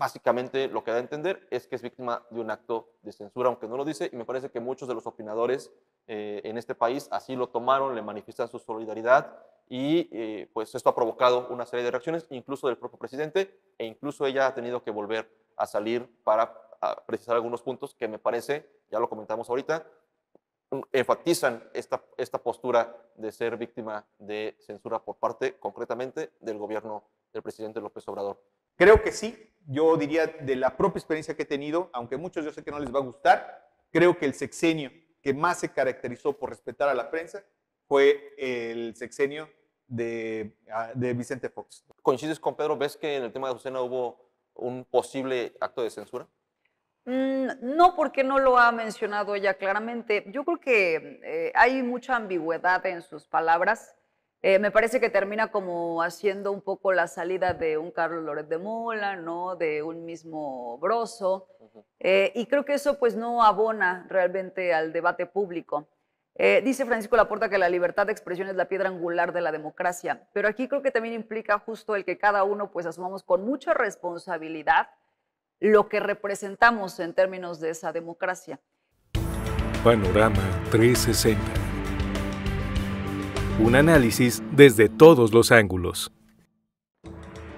básicamente lo que da a entender es que es víctima de un acto de censura, aunque no lo dice, y me parece que muchos de los opinadores en este país así lo tomaron, le manifiestan su solidaridad y pues esto ha provocado una serie de reacciones, incluso del propio presidente, e incluso ella ha tenido que volver a salir para precisar algunos puntos que me parece, ya lo comentamos ahorita, enfatizan esta postura de ser víctima de censura por parte, concretamente, del gobierno del presidente López Obrador. Creo que sí, yo diría de la propia experiencia que he tenido, aunque a muchos yo sé que no les va a gustar, creo que el sexenio que más se caracterizó por respetar a la prensa fue el sexenio de Vicente Fox. ¿Coincides con Pedro? ¿Ves que en el tema de Azucena hubo un posible acto de censura? No, porque no lo ha mencionado ella claramente. Yo creo que hay mucha ambigüedad en sus palabras. Me parece que termina como haciendo un poco la salida de un Carlos Loret de Mola, ¿no? De un mismo Brozo. Y creo que eso pues no abona realmente al debate público. Dice Francisco Laporta que la libertad de expresión es la piedra angular de la democracia, pero aquí creo que también implica justo el que cada uno pues asumamos con mucha responsabilidad lo que representamos en términos de esa democracia. Panorama 360. Un análisis desde todos los ángulos.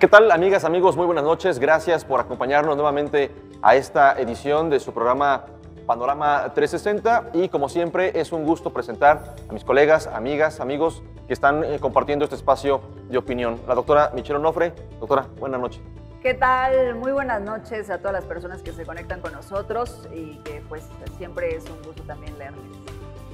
¿Qué tal, amigas, amigos? Muy buenas noches. Gracias por acompañarnos nuevamente a esta edición de su programa Panorama 360. Y como siempre, es un gusto presentar a mis colegas, amigas, amigos que están compartiendo este espacio de opinión. La doctora Michelle Onofre. Doctora, buenas noches. ¿Qué tal? Muy buenas noches a todas las personas que se conectan con nosotros y que pues siempre es un gusto también leerles.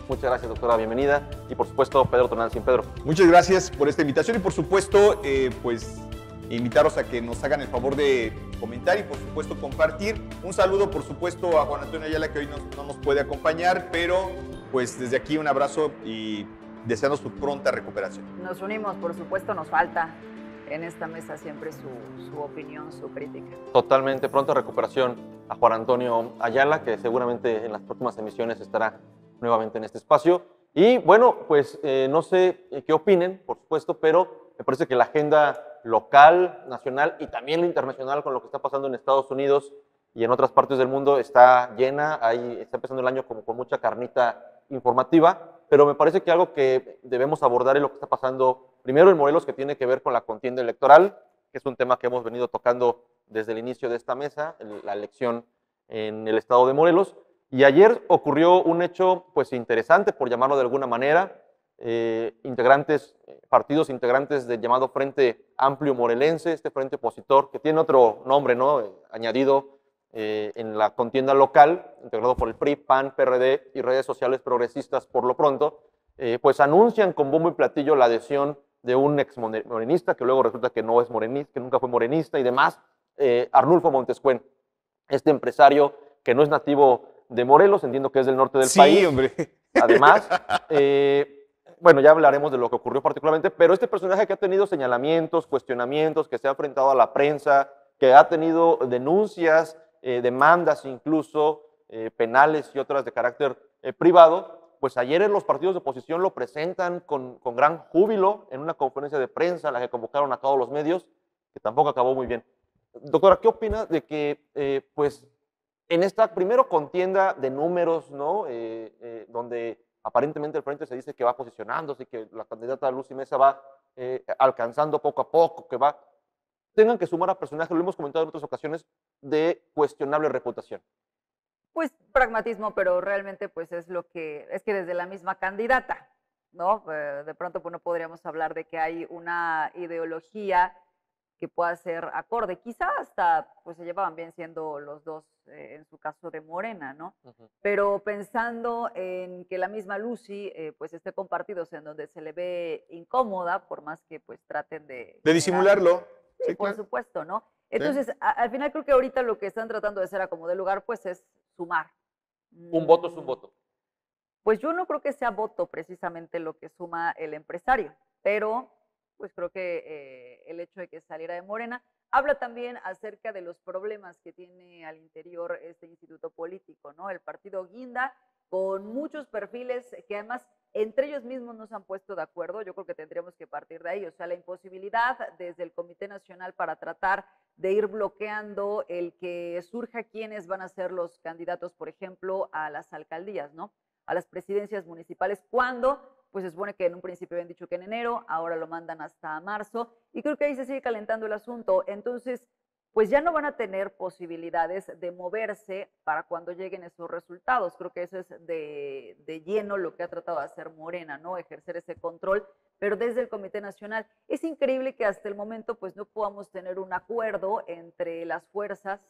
Muchas gracias, doctora, bienvenida. Y por supuesto, Pedro Tonal. Sin Pedro, muchas gracias por esta invitación y por supuesto, pues invitaros a que nos hagan el favor de comentar y por supuesto compartir. Un saludo por supuesto a Juan Antonio Ayala, que hoy no nos puede acompañar, pero pues desde aquí un abrazo y deseando su pronta recuperación. Nos unimos, por supuesto, nos falta en esta mesa siempre su opinión, su crítica. Totalmente, pronta recuperación a Juan Antonio Ayala, que seguramente en las próximas emisiones estará nuevamente en este espacio. Y bueno, pues no sé qué opinen, por supuesto, pero me parece que la agenda local, nacional y también la internacional con lo que está pasando en Estados Unidos y en otras partes del mundo está llena. Ahí está empezando el año como con mucha carnita informativa, pero me parece que algo que debemos abordar es lo que está pasando primero en Morelos, que tiene que ver con la contienda electoral, que es un tema que hemos venido tocando desde el inicio de esta mesa, la elección en el estado de Morelos. Y ayer ocurrió un hecho pues interesante, por llamarlo de alguna manera. Partidos integrantes del llamado Frente Amplio Morelense, este frente opositor, que tiene otro nombre, ¿no? Añadido en la contienda local, integrado por el PRI, PAN, PRD y redes sociales progresistas por lo pronto, pues anuncian con bombo y platillo la adhesión de un ex morenista, que luego resulta que no es morenista, que nunca fue morenista y demás, Arnulfo Montes Cuen, este empresario que no es nativo de Morelos, entiendo que es del norte del país. Sí, hombre. Además, bueno, ya hablaremos de lo que ocurrió particularmente, pero este personaje que ha tenido señalamientos, cuestionamientos, que se ha enfrentado a la prensa, que ha tenido denuncias, demandas incluso, penales y otras de carácter privado, pues ayer en los partidos de oposición lo presentan con gran júbilo en una conferencia de prensa en la que convocaron a todos los medios, que tampoco acabó muy bien. Doctora, ¿qué opina de que, pues, en esta primera contienda de números, ¿no? Donde aparentemente el frente se dice que va posicionándose y que la candidata Luz y Mesa va alcanzando poco a poco, que va, tengan que sumar a personajes, lo hemos comentado en otras ocasiones, de cuestionable reputación? Pues pragmatismo, pero realmente pues es lo que, es que desde la misma candidata, ¿no? De pronto pues no podríamos hablar de que hay una ideología que pueda ser acorde, quizá hasta pues se llevaban bien siendo los dos en su caso de Morena, ¿no? Pero pensando en que la misma Lucy pues esté con partidos en donde se le ve incómoda, por más que pues traten de disimularlo. Sí, sí, por supuesto, ¿no? Entonces, sí, al final creo que ahorita lo que están tratando de hacer a como de lugar pues es sumar. ¿Un voto es un voto? Pues yo no creo que sea voto precisamente lo que suma el empresario, pero pues creo que el hecho de que saliera de Morena habla también acerca de los problemas que tiene al interior este instituto político, ¿no? El partido guinda con muchos perfiles que además entre ellos mismos no se han puesto de acuerdo, yo creo que tendríamos que partir de ahí, o sea, la imposibilidad desde el Comité Nacional para tratar de ir bloqueando el que surja quiénes van a ser los candidatos, por ejemplo, a las alcaldías, ¿no? A las presidencias municipales, cuando pues se supone que en un principio habían dicho que en enero, ahora lo mandan hasta marzo, y creo que ahí se sigue calentando el asunto. Entonces, pues ya no van a tener posibilidades de moverse para cuando lleguen esos resultados. Creo que eso es de lleno lo que ha tratado de hacer Morena, ¿no? Ejercer ese control, pero desde el Comité Nacional. Es increíble que hasta el momento pues no podamos tener un acuerdo entre las fuerzas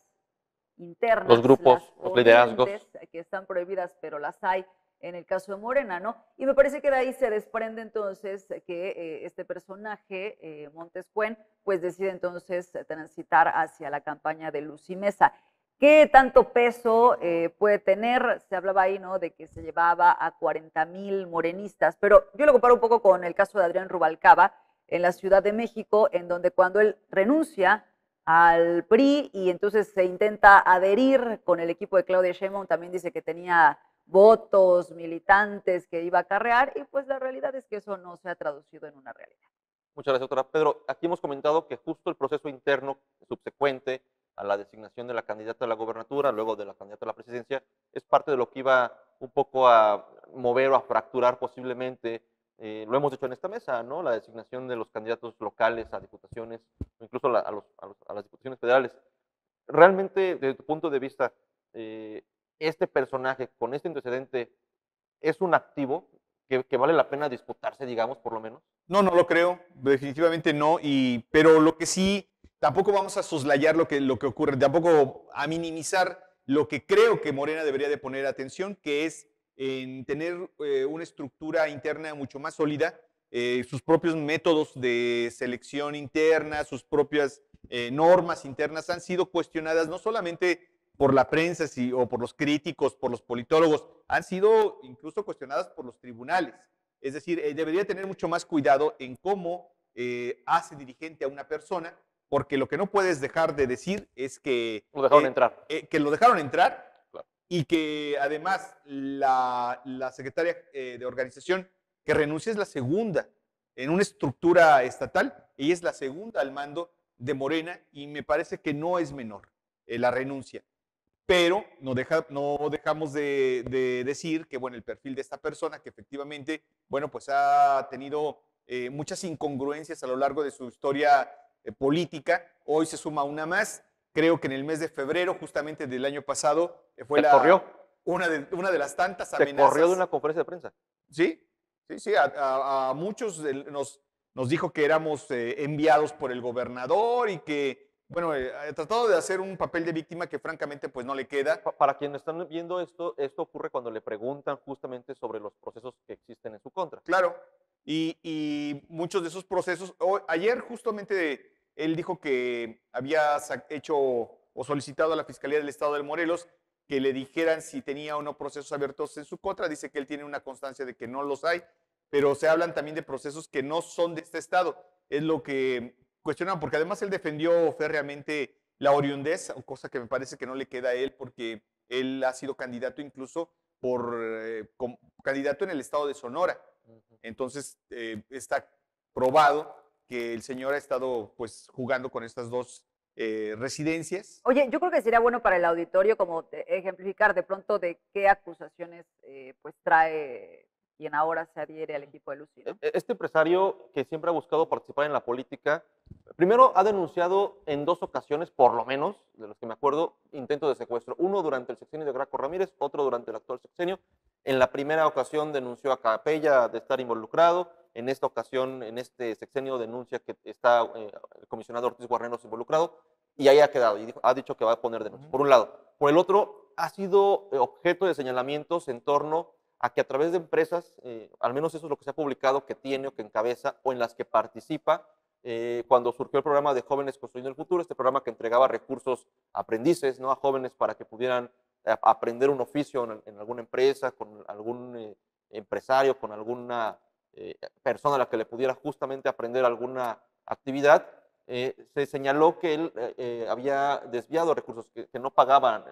internas, los grupos, los liderazgos que están prohibidas, pero las hay en el caso de Morena, ¿no? Y me parece que de ahí se desprende entonces que este personaje, Montes Cuen, pues decide entonces transitar hacia la campaña de Luz y Mesa. ¿Qué tanto peso puede tener? Se hablaba ahí, ¿no?, de que se llevaba a 40,000 morenistas, pero yo lo comparo un poco con el caso de Adrián Rubalcaba en la Ciudad de México, en donde cuando él renuncia al PRI y entonces se intenta adherir con el equipo de Claudia Sheinbaum, también dice que tenía votos, militantes que iba a acarrear, y pues la realidad es que eso no se ha traducido en una realidad. Muchas gracias, doctora. Pedro, aquí hemos comentado que justo el proceso interno subsecuente a la designación de la candidata a la gobernatura, luego de la candidata a la presidencia, es parte de lo que iba un poco a mover o a fracturar posiblemente. Lo hemos hecho en esta mesa, ¿no? La designación de los candidatos locales a diputaciones, incluso a las diputaciones federales. Realmente, desde tu punto de vista, este personaje con este antecedente es un activo que vale la pena disputarse, digamos, por lo menos. No, no lo creo, definitivamente no, pero lo que sí, tampoco vamos a soslayar lo que ocurre, tampoco a minimizar lo que creo que Morena debería de poner atención, que es en tener una estructura interna mucho más sólida, sus propios métodos de selección interna, sus propias normas internas han sido cuestionadas no solamente por la prensa o por los críticos, por los politólogos, han sido incluso cuestionadas por los tribunales. Es decir, debería tener mucho más cuidado en cómo hace dirigente a una persona, porque lo que no puedes dejar de decir es que lo dejaron entrar. Que lo dejaron entrar, claro. Y que además la secretaria de organización que renuncia es la segunda en una estructura estatal, ella es la segunda al mando de Morena y me parece que no es menor la renuncia. Pero no dejamos de decir que, bueno, el perfil de esta persona que efectivamente, bueno, pues ha tenido muchas incongruencias a lo largo de su historia política. Hoy se suma una más. Creo que en el mes de febrero, justamente del año pasado, fue una de las tantas amenazas. Se corrió de una conferencia de prensa. Sí, sí. A muchos nos dijo que éramos enviados por el gobernador y que, bueno, he tratado de hacer un papel de víctima que francamente pues no le queda. Para quienes están viendo esto ocurre cuando le preguntan justamente sobre los procesos que existen en su contra. Claro, y muchos de esos procesos, ayer justamente él dijo que había hecho o solicitado a la Fiscalía del Estado de Morelos que le dijeran si tenía o no procesos abiertos en su contra, dice que él tiene una constancia de que no los hay, pero se hablan también de procesos que no son de este estado, es lo que cuestionaban, porque además él defendió férreamente la oriundez, cosa que me parece que no le queda a él, porque él ha sido candidato incluso candidato en el estado de Sonora. Entonces, está probado que el señor ha estado pues jugando con estas dos residencias. Oye, yo creo que sería bueno para el auditorio como ejemplificar de pronto de qué acusaciones pues trae quien ahora se adhiere al equipo de Lucía, ¿no? Este empresario que siempre ha buscado participar en la política, primero ha denunciado en dos ocasiones, por lo menos, de los que me acuerdo, intentos de secuestro. Uno durante el sexenio de Graco Ramírez, otro durante el actual sexenio. En la primera ocasión denunció a Capella de estar involucrado. En esta ocasión, en este sexenio, denuncia que está el comisionado Ortiz Guarneros involucrado. Y ahí ha quedado, y ha dicho que va a poner denuncia, por un lado. Por el otro, ha sido objeto de señalamientos en torno a que a través de empresas, al menos eso es lo que se ha publicado, que tiene o que encabeza o en las que participa, cuando surgió el programa de Jóvenes Construyendo el Futuro, este programa que entregaba recursos a aprendices, ¿no?, a jóvenes para que pudieran aprender un oficio en alguna empresa, con algún empresario, con alguna persona a la que le pudiera justamente aprender alguna actividad. Se señaló que él había desviado recursos, que no pagaban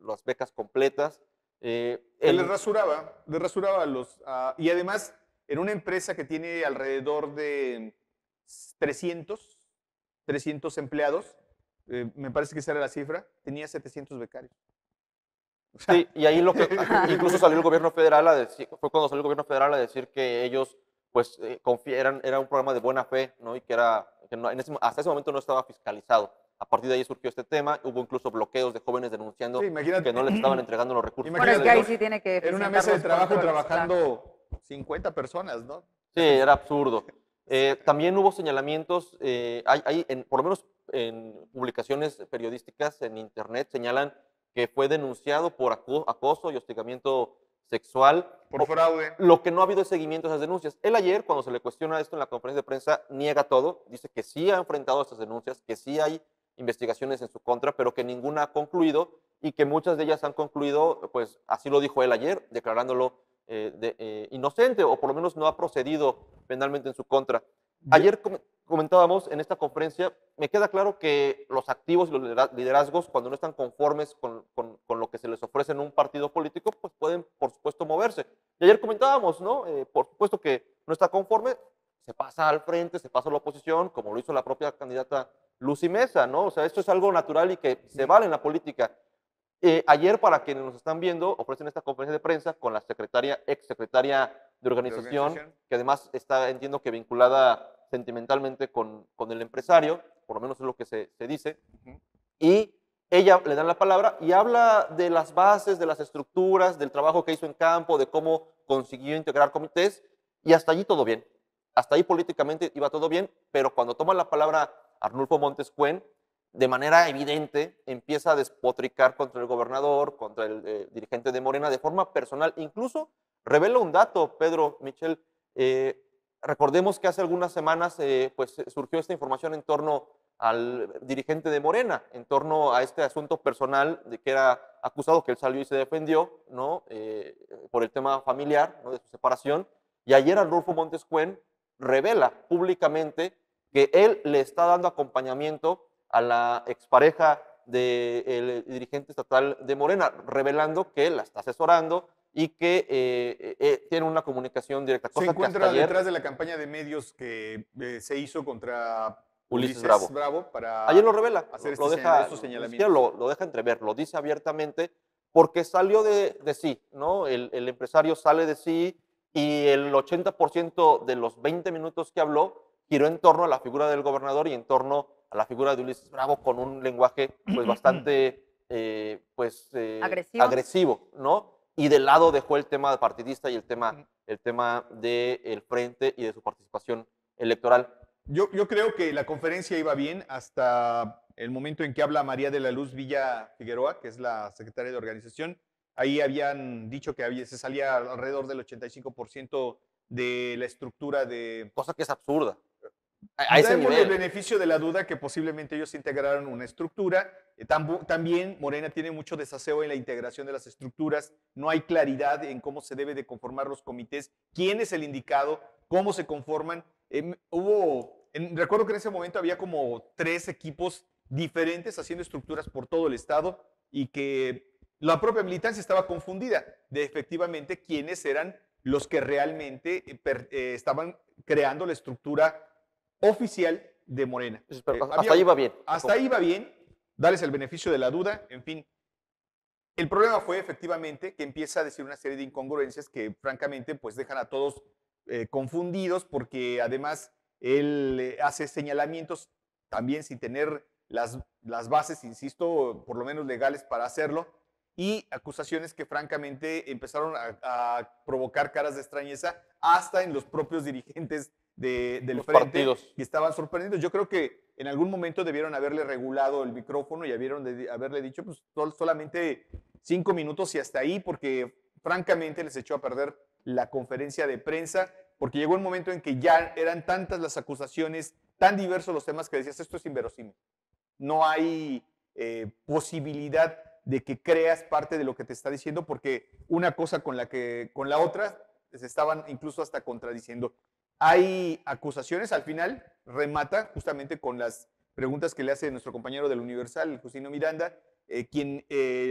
las becas completas, Él les rasuraba y además en una empresa que tiene alrededor de 300 empleados, me parece que esa era la cifra, tenía 700 becarios. Sí, y ahí lo que incluso salió el gobierno federal a decir, fue cuando salió el gobierno federal a decir que ellos pues era un programa de buena fe, ¿no? Y que era que no, hasta ese momento no estaba fiscalizado. A partir de ahí surgió este tema, hubo incluso bloqueos de jóvenes denunciando que no les estaban entregando los recursos. Bueno, es que ahí sí tiene que... En una mesa de trabajo trabajando 50 personas, ¿no? Sí, era absurdo. También hubo señalamientos, por lo menos en publicaciones periodísticas en internet, señalan que fue denunciado por acoso y hostigamiento sexual. Por fraude. Lo que no ha habido es seguimiento a esas denuncias. Él ayer, cuando se le cuestiona esto en la conferencia de prensa, niega todo, dice que sí ha enfrentado estas denuncias, que sí hay investigaciones en su contra, pero que ninguna ha concluido y que muchas de ellas han concluido, pues así lo dijo él ayer, declarándolo inocente o por lo menos no ha procedido penalmente en su contra. Ayer comentábamos en esta conferencia, me queda claro que los activos y los liderazgos, cuando no están conformes con lo que se les ofrece en un partido político, pues pueden, por supuesto, moverse. Y ayer comentábamos, ¿no? Por supuesto que no está conforme, se pasa al frente, se pasa a la oposición, como lo hizo la propia candidata Luz y Mesa, ¿no? O sea, esto es algo natural y que se vale en la política. Ayer, para quienes nos están viendo, ofrecen esta conferencia de prensa con la exsecretaria de organización, que además está, entiendo que vinculada sentimentalmente con el empresario, por lo menos es lo que se dice, y ella le dan la palabra y habla de las bases, de las estructuras, del trabajo que hizo en campo, de cómo consiguió integrar comités, y hasta allí todo bien. Hasta ahí políticamente iba todo bien, pero cuando toma la palabra Arnulfo Montes Cuen, de manera evidente empieza a despotricar contra el gobernador, contra el dirigente de Morena, de forma personal. Incluso revela un dato, Pedro, Michelle, recordemos que hace algunas semanas pues, surgió esta información en torno al dirigente de Morena, en torno a este asunto personal de que era acusado, que él salió y se defendió, ¿no? Por el tema familiar, ¿no? De su separación. Y ayer Arnulfo Montes Cuen revela públicamente que él le está dando acompañamiento a la expareja del dirigente estatal de Morena, revelando que la está asesorando y que tiene una comunicación directa. Cosa se encuentra que hasta detrás de la campaña de medios que se hizo contra Ulises Bravo para... Ayer lo revela, lo deja entrever, lo dice abiertamente, porque salió de sí, ¿no? El empresario sale de sí y el 80% de los 20 minutos que habló giró en torno a la figura del gobernador y en torno a la figura de Ulises Bravo, con un lenguaje pues bastante agresivo, ¿no? Y de lado dejó el tema partidista y el tema del frente y de su participación electoral. Yo creo que la conferencia iba bien hasta el momento en que habla María de la Luz Villa Figueroa, que es la secretaria de organización. Ahí habían dicho que se salía alrededor del 85% de la estructura de... Cosa que es absurda. Damos el beneficio de la duda que posiblemente ellos integraron una estructura. También Morena tiene mucho desaseo en la integración de las estructuras. No hay claridad en cómo se debe de conformar los comités, quién es el indicado, cómo se conforman. Recuerdo que en ese momento había como 3 equipos diferentes haciendo estructuras por todo el estado y que la propia militancia estaba confundida de efectivamente quiénes eran los que realmente estaban creando la estructura oficial de Morena. Hasta ahí va bien. Hasta ahí va bien, darles el beneficio de la duda, en fin. El problema fue efectivamente que empieza a decir una serie de incongruencias que francamente pues dejan a todos confundidos, porque además él hace señalamientos también sin tener las bases, insisto, por lo menos legales para hacerlo, y acusaciones que francamente empezaron a provocar caras de extrañeza hasta en los propios dirigentes del frente, que estaban sorprendidos. Yo creo que en algún momento debieron haberle regulado el micrófono y haberle dicho pues, solamente 5 minutos y hasta ahí, porque francamente les echó a perder la conferencia de prensa, porque llegó el momento en que ya eran tantas las acusaciones, tan diversos los temas que decías, esto es inverosímil. No hay posibilidad de que creas parte de lo que te está diciendo, porque una cosa con la otra se estaban incluso hasta contradiciendo. Hay acusaciones, al final remata justamente con las preguntas que le hace nuestro compañero del Universal, Justino Miranda, quien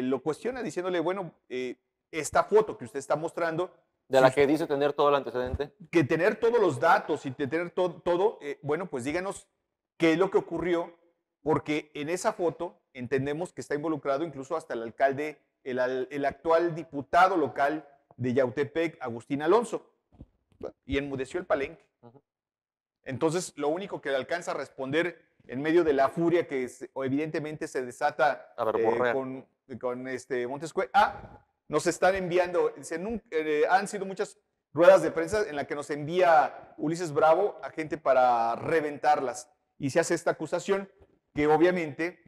lo cuestiona diciéndole, bueno, esta foto que usted está mostrando. De la que dice tener todo el antecedente. Que tener todos los datos y tener todo, bueno, pues díganos qué es lo que ocurrió, porque en esa foto entendemos que está involucrado incluso hasta el alcalde, el actual diputado local de Yautepec, Agustín Alonso, y enmudeció el palenque. Entonces, lo único que le alcanza a responder en medio de la furia que evidentemente se desata con Montes Cuen, nos están enviando, han sido muchas ruedas de prensa en las que nos envía Ulises Bravo a gente para reventarlas. Y se hace esta acusación que obviamente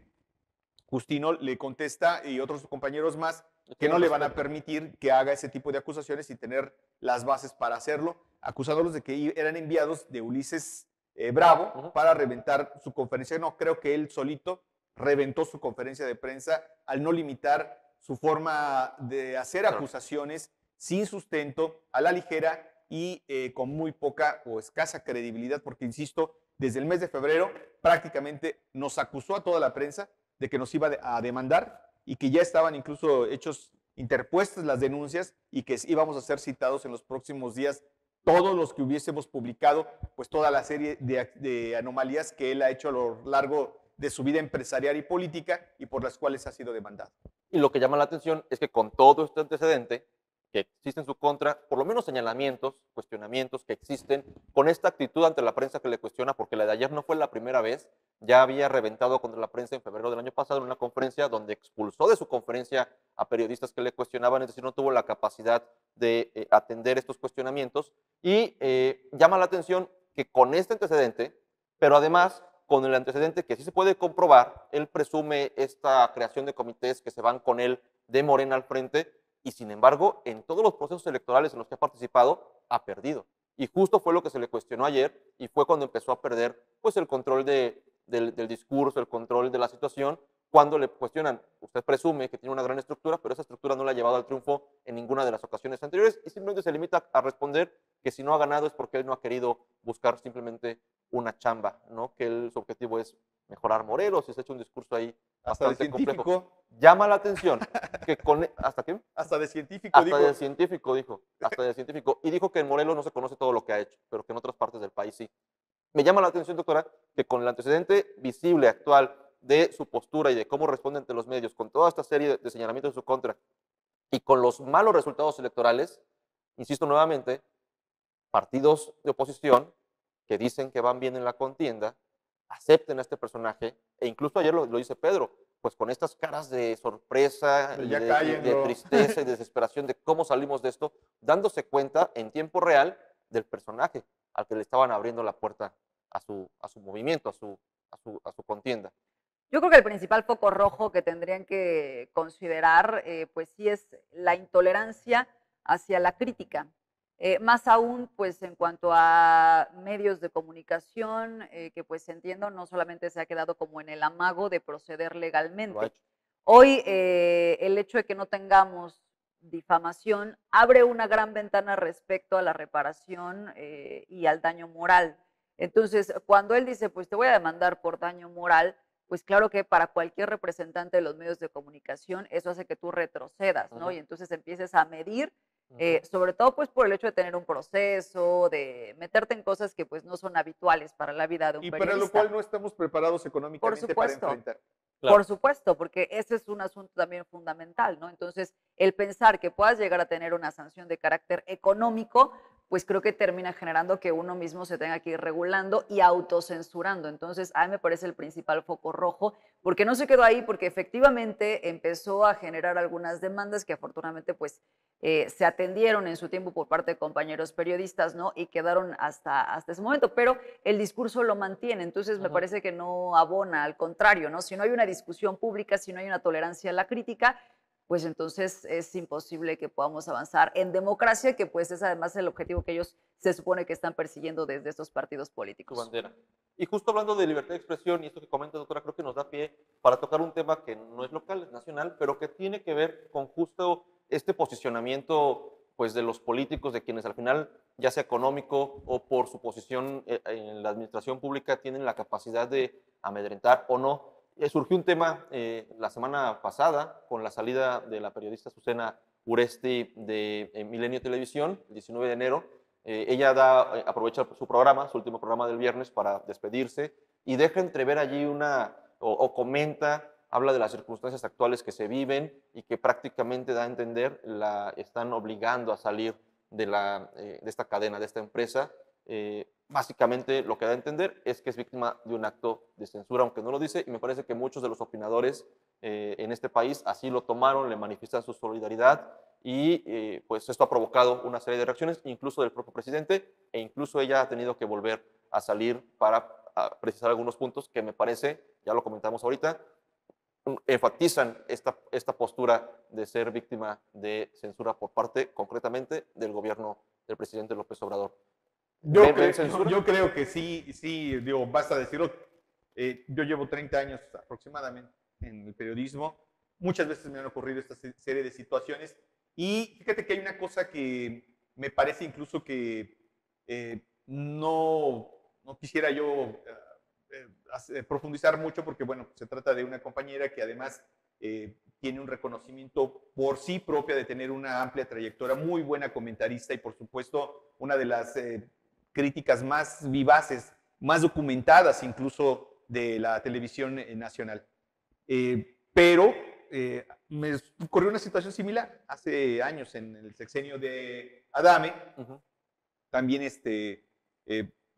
Justino le contesta y otros compañeros más que no le van a permitir que haga ese tipo de acusaciones y tener las bases para hacerlo, acusándolos de que eran enviados de Ulises Bravo para reventar su conferencia. No, creo que él solito reventó su conferencia de prensa al no limitar su forma de hacer acusaciones sin sustento, a la ligera y con muy poca o escasa credibilidad, porque insisto, desde el mes de febrero prácticamente nos acusó a toda la prensa de que nos iba a demandar y que ya estaban incluso hechos interpuestas las denuncias y que íbamos a ser citados en los próximos días todos los que hubiésemos publicado, pues toda la serie de anomalías que él ha hecho a lo largo de su vida empresarial y política y por las cuales ha sido demandado. Y lo que llama la atención es que con todo este antecedente que existe en su contra, por lo menos señalamientos, cuestionamientos que existen, con esta actitud ante la prensa que le cuestiona, porque la de ayer no fue la primera vez, ya había reventado contra la prensa en febrero del año pasado en una conferencia donde expulsó de su conferencia a periodistas que le cuestionaban, es decir, no tuvo la capacidad de atender estos cuestionamientos. Y llama la atención que con este antecedente, pero además con el antecedente que sí se puede comprobar, él presume esta creación de comités que se van con él de Morena al frente, y sin embargo, en todos los procesos electorales en los que ha participado, ha perdido. Y justo fue lo que se le cuestionó ayer, y fue cuando empezó a perder pues, el control del discurso, el control de la situación, cuando le cuestionan, usted presume que tiene una gran estructura, pero esa estructura no la ha llevado al triunfo en ninguna de las ocasiones anteriores, y simplemente se limita a responder que si no ha ganado es porque él no ha querido buscar simplemente una chamba, ¿no? Que su objetivo es mejorar Morelos, y se ha hecho un discurso ahí hasta bastante complejo. Llama la atención que ¿hasta qué? Hasta de científico dijo. Hasta de científico dijo, hasta de científico. Y dijo que en Morelos no se conoce todo lo que ha hecho, pero que en otras partes del país sí. Me llama la atención, doctora, que con el antecedente visible actual de su postura y de cómo responde ante los medios, con toda esta serie de señalamientos en su contra, y con los malos resultados electorales, insisto nuevamente, partidos de oposición que dicen que van bien en la contienda, acepten a este personaje, e incluso ayer lo dice Pedro, pues con estas caras de sorpresa, de tristeza y de desesperación de cómo salimos de esto, dándose cuenta en tiempo real del personaje al que le estaban abriendo la puerta a su movimiento, a su contienda. Yo creo que el principal foco rojo que tendrían que considerar, pues sí es la intolerancia hacia la crítica. Más aún, pues, en cuanto a medios de comunicación, que, pues, entiendo, no solamente se ha quedado como en el amago de proceder legalmente. Hoy, el hecho de que no tengamos difamación abre una gran ventana respecto a la reparación y al daño moral. Entonces, cuando él dice, pues, te voy a demandar por daño moral, pues claro que para cualquier representante de los medios de comunicación eso hace que tú retrocedas, ¿no? Y entonces empieces a medir, sobre todo pues por el hecho de tener un proceso, de meterte en cosas que pues no son habituales para la vida de un periodista. Y para lo cual no estamos preparados económicamente, por supuesto, para enfrentar. Claro. Por supuesto, porque ese es un asunto también fundamental, ¿no? Entonces, el pensar que puedas llegar a tener una sanción de carácter económico, pues creo que termina generando que uno mismo se tenga que ir regulando y autocensurando. Entonces, a mí me parece el principal foco rojo, porque no se quedó ahí, porque efectivamente empezó a generar algunas demandas que afortunadamente pues se atendieron en su tiempo por parte de compañeros periodistas, ¿no? Y quedaron hasta ese momento, pero el discurso lo mantiene, entonces me parece que no abona, al contrario, ¿no? Si no hay una discusión pública, si no hay una tolerancia a la crítica, pues entonces es imposible que podamos avanzar en democracia, que pues es además el objetivo que ellos se supone que están persiguiendo desde estos partidos políticos. Bandera. Y justo hablando de libertad de expresión, y esto que comenta, doctora, creo que nos da pie para tocar un tema que no es local, es nacional, pero que tiene que ver con justo este posicionamiento pues, de los políticos, de quienes al final, ya sea económico o por su posición en la administración pública, tienen la capacidad de amedrentar o no. Surgió un tema la semana pasada con la salida de la periodista Azucena Uresti de Milenio Televisión, el 19 de enero. Ella aprovecha su programa, su último programa del viernes, para despedirse y deja entrever allí comenta, habla de las circunstancias actuales que se viven y que prácticamente da a entender la están obligando a salir de esta cadena, de esta empresa. Básicamente lo que da a entender es que es víctima de un acto de censura, aunque no lo dice, y me parece que muchos de los opinadores en este país así lo tomaron, le manifiestan su solidaridad y pues esto ha provocado una serie de reacciones, incluso del propio presidente, e incluso ella ha tenido que volver a salir para precisar algunos puntos que me parece, ya lo comentamos ahorita, enfatizan esta postura de ser víctima de censura por parte concretamente del gobierno del presidente López Obrador. Yo creo que sí, digo, basta decirlo. Yo llevo 30 años aproximadamente en el periodismo. Muchas veces me han ocurrido esta serie de situaciones y fíjate que hay una cosa que me parece incluso que no quisiera yo profundizar mucho porque, bueno, se trata de una compañera que además tiene un reconocimiento por sí propia de tener una amplia trayectoria, muy buena comentarista y, por supuesto, una de las críticas más vivaces, más documentadas incluso de la televisión nacional. Pero me ocurrió una situación similar hace años en el sexenio de Adame. Uh-huh. También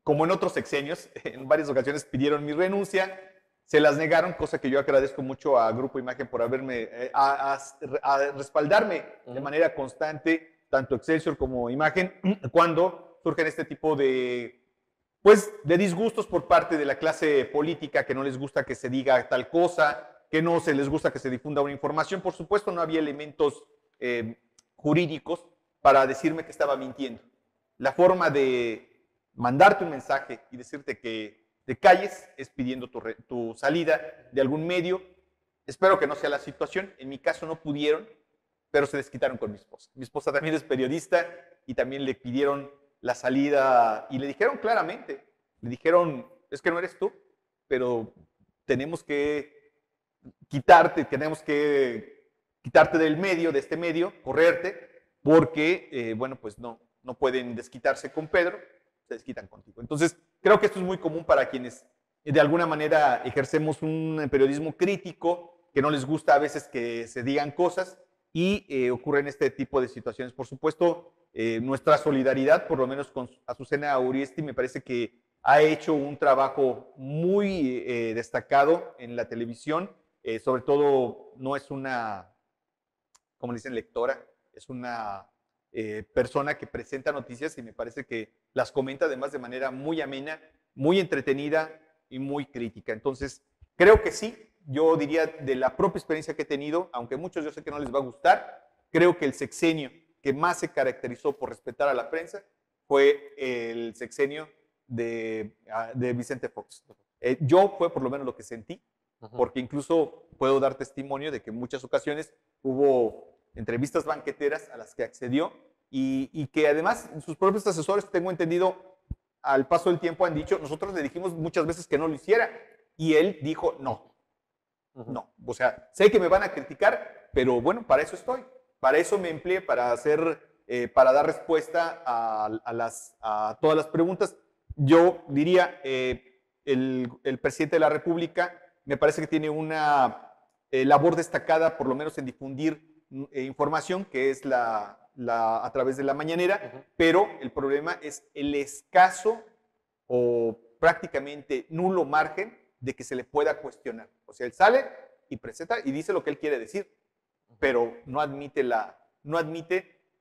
como en otros sexenios, en varias ocasiones pidieron mi renuncia, se las negaron, cosa que yo agradezco mucho a Grupo Imagen por haberme, a respaldarme de manera constante, tanto Excelsior como Imagen, cuando surgen este tipo de disgustos por parte de la clase política, que no les gusta que se diga tal cosa, que no se les gusta que se difunda una información. Por supuesto, no había elementos jurídicos para decirme que estaba mintiendo. La forma de mandarte un mensaje y decirte que te calles es pidiendo tu salida de algún medio. Espero que no sea la situación. En mi caso no pudieron, pero se desquitaron con mi esposa. Mi esposa también es periodista y también le pidieron la salida y le dijeron claramente, es que no eres tú, pero tenemos que quitarte del medio, de este medio, correrte, porque, bueno, pues no pueden desquitarse con Pedro, se desquitan contigo. Entonces, creo que esto es muy común para quienes de alguna manera ejercemos un periodismo crítico, que no les gusta a veces que se digan cosas y ocurren este tipo de situaciones. Por supuesto, nuestra solidaridad, por lo menos con Azucena Uresti, me parece que ha hecho un trabajo muy destacado en la televisión. Sobre todo, no es una, como le dicen, lectora, es una persona que presenta noticias y me parece que las comenta además de manera muy amena, muy entretenida y muy crítica. Entonces, creo que sí, yo diría de la propia experiencia que he tenido, aunque a muchos yo sé que no les va a gustar, creo que el sexenio que más se caracterizó por respetar a la prensa fue el sexenio de Vicente Fox. Yo fue por lo menos lo que sentí, porque incluso puedo dar testimonio de que en muchas ocasiones hubo entrevistas banqueteras a las que accedió, y que además sus propios asesores, tengo entendido, al paso del tiempo han dicho, nosotros le dijimos muchas veces que no lo hiciera, y él dijo no. O sea, sé que me van a criticar, pero bueno, para eso estoy, para eso me empleé, para dar respuesta a todas las preguntas. Yo diría, el presidente de la República me parece que tiene una labor destacada, por lo menos en difundir información, que es a través de la mañanera, pero el problema es el escaso o prácticamente nulo margen de que se le pueda cuestionar. O sea, él sale y presenta y dice lo que él quiere decir, pero no admite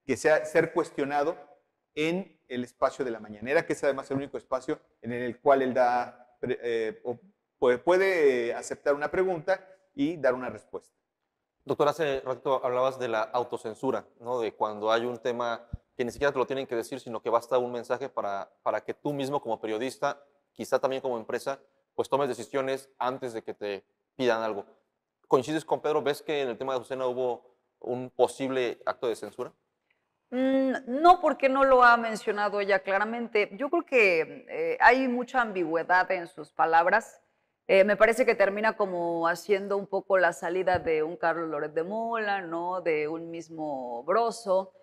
que sea ser cuestionado en el espacio de la mañanera, que es además el único espacio en el cual él da puede aceptar una pregunta y dar una respuesta. Doctor, hace rato hablabas de la autocensura, ¿no? De cuando hay un tema que ni siquiera te lo tienen que decir, sino que basta un mensaje para que tú mismo como periodista, quizá también como empresa, pues tomes decisiones antes de que te pidan algo. ¿Coincides con Pedro? ¿Ves que en el tema de Azucena hubo un posible acto de censura? No, porque no lo ha mencionado ella claramente. Yo creo que hay mucha ambigüedad en sus palabras. Me parece que termina como haciendo un poco la salida de un Carlos Loret de Mola, ¿no? De un mismo Brozo.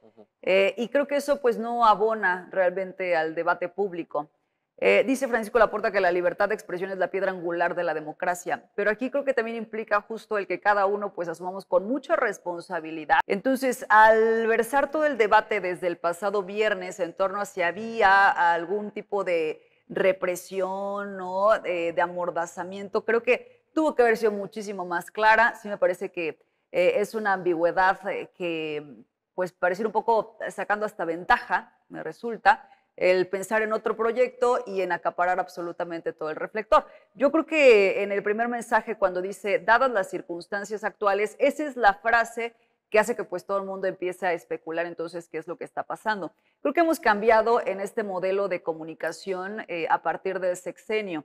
Y creo que eso pues no abona realmente al debate público. Dice Francisco Laporta que la libertad de expresión es la piedra angular de la democracia, pero aquí creo que también implica justo el que cada uno pues asumamos con mucha responsabilidad. Entonces, al versar todo el debate desde el pasado viernes en torno a si había algún tipo de represión, ¿no? De amordazamiento, creo que tuvo que haber sido muchísimo más clara. Sí me parece que es una ambigüedad que pues parece un poco sacando hasta ventaja, me resulta, el pensar en otro proyecto y en acaparar absolutamente todo el reflector. Yo creo que en el primer mensaje, cuando dice, dadas las circunstancias actuales, esa es la frase que hace que pues todo el mundo empiece a especular entonces qué es lo que está pasando. Creo que hemos cambiado en este modelo de comunicación a partir del sexenio.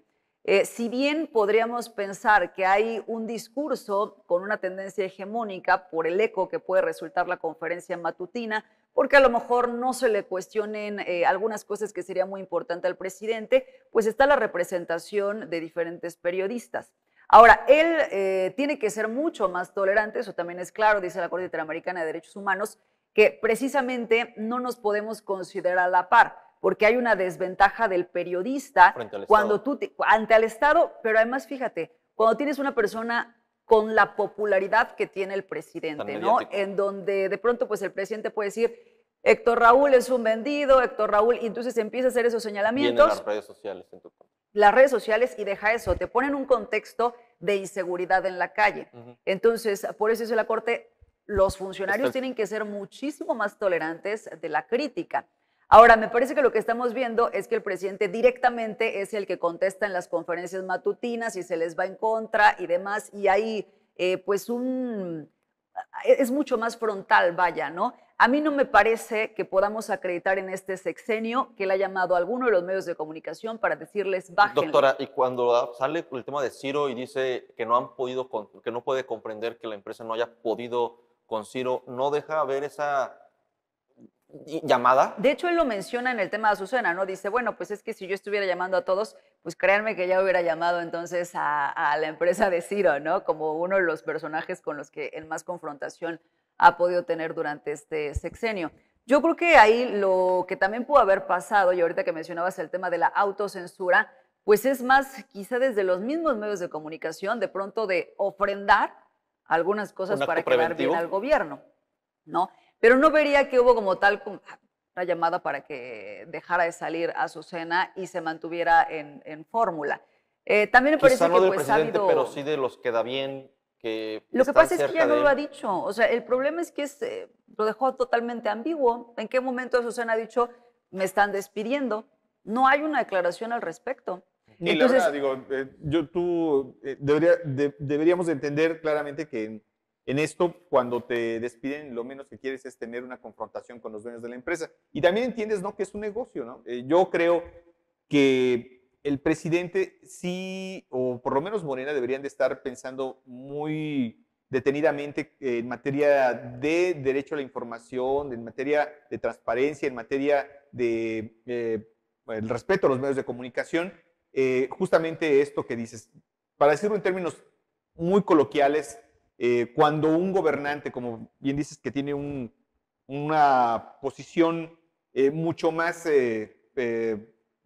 Si bien podríamos pensar que hay un discurso con una tendencia hegemónica por el eco que puede resultar la conferencia matutina, porque a lo mejor no se le cuestionen algunas cosas que sería muy importante al presidente, pues está la representación de diferentes periodistas. Ahora, él tiene que ser mucho más tolerante, eso también es claro, dice la Corte Interamericana de Derechos Humanos, que precisamente no nos podemos considerar a la par, porque hay una desventaja del periodista cuando tú ante el Estado, pero además, fíjate, cuando tienes una persona con la popularidad que tiene el presidente, ¿no? En donde de pronto pues el presidente puede decir, Héctor Raúl es un vendido, Héctor Raúl, y entonces empieza a hacer esos señalamientos. Vienen las redes sociales en tu cuenta. Las redes sociales y deja eso, te ponen un contexto de inseguridad en la calle. Entonces, por eso dice la Corte, los funcionarios tienen que ser muchísimo más tolerantes de la crítica. Ahora, me parece que lo que estamos viendo es que el presidente directamente es el que contesta en las conferencias matutinas y se les va en contra y demás, y ahí pues es mucho más frontal, vaya, ¿no? A mí no me parece que podamos acreditar en este sexenio que le ha llamado a alguno de los medios de comunicación para decirles bájenle. Doctora, y cuando sale el tema de Ciro y dice que no han podido, que no puede comprender que la empresa no haya podido con Ciro, ¿no deja ver esa llamada? De hecho, él lo menciona en el tema de Azucena, ¿no? Dice, bueno, pues es que si yo estuviera llamando a todos, pues créanme que ya hubiera llamado entonces a la empresa de Ciro, ¿no? Como uno de los personajes con los que en más confrontación ha podido tener durante este sexenio. Yo creo que ahí lo que también pudo haber pasado, y ahorita que mencionabas el tema de la autocensura, pues es más quizá desde los mismos medios de comunicación de pronto de ofrendar algunas cosas para quedar bien al gobierno, ¿no? Pero no vería que hubo como tal una llamada para que dejara de salir a Azucena y se mantuviera en fórmula. También me parece que pues ha habido... Pero sí de los queda bien... Lo que pasa es que ya no lo ha dicho. O sea, el problema es que lo dejó totalmente ambiguo. ¿En qué momento Azucena ha dicho, me están despidiendo? No hay una declaración al respecto. Y entonces, la verdad, digo, deberíamos entender claramente que en esto, cuando te despiden, lo menos que quieres es tener una confrontación con los dueños de la empresa. Y también entiendes, ¿no?, que es un negocio, ¿no? Yo creo que el presidente sí, o por lo menos Morena, deberían de estar pensando muy detenidamente en materia de derecho a la información, en materia de transparencia, en materia de el respeto a los medios de comunicación. Justamente esto que dices, para decirlo en términos muy coloquiales, cuando un gobernante, como bien dices, que tiene una posición mucho más...